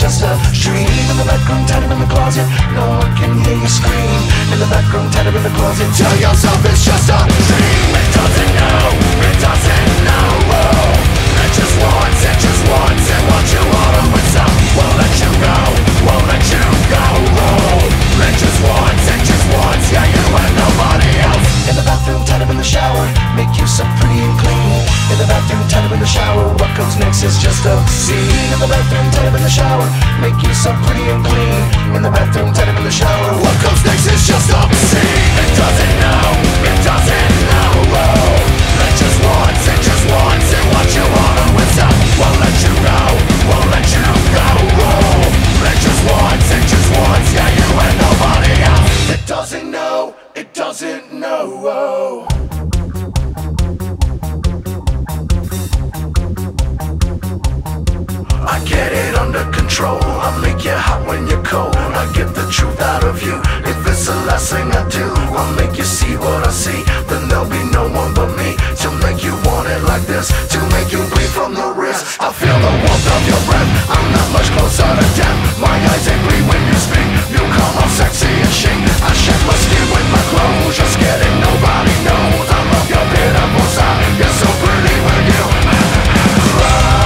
just a dream. In the background, tied up in the closet, no one can hear you scream. In the background, tied up in the closet, tell yourself it's just a dream. It doesn't know, it doesn't know. Oh, it just wants, and what you want to itself won't let you go, won't let you go. Oh, it just wants, yeah, you and nobody else. In the bathroom, tied up in the shower, make yourself pretty and clean. In the bathroom, tied up in the shower, what comes next is just a scene. In the bathroom, tied up in the shower, make yourself pretty and clean. In the bathroom, tied up in the shower, what comes next is just a scene. It doesn't know, it doesn't know. Oh, it just wants, and what you want to itself won't let you go, won't let you go. Oh, it just wants, yeah, you and nobody else. It doesn't know, it doesn't know. Oh. I get it under control, I make you hot when you're cold. I get the truth out of you, if it's the last thing I do. I'll make you see what I see, then there'll be no one but me. To make you want it like this, to make you bleed from the wrist. I feel the warmth of your breath, I'm not much closer to death. My eyes agree when you speak, you come off sexy and chic. I shed my skin with my clothes, just kidding, nobody knows. I love your beautiful side, you're so pretty when you cry.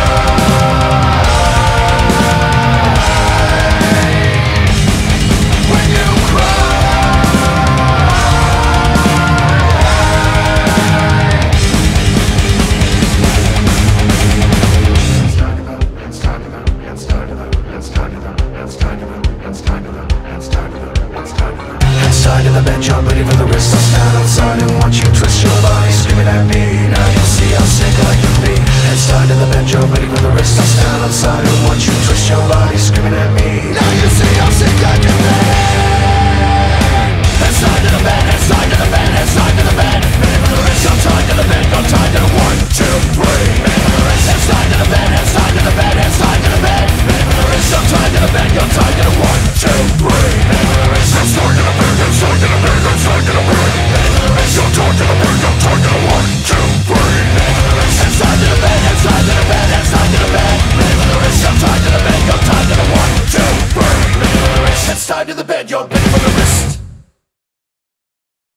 Tied to the bed, you're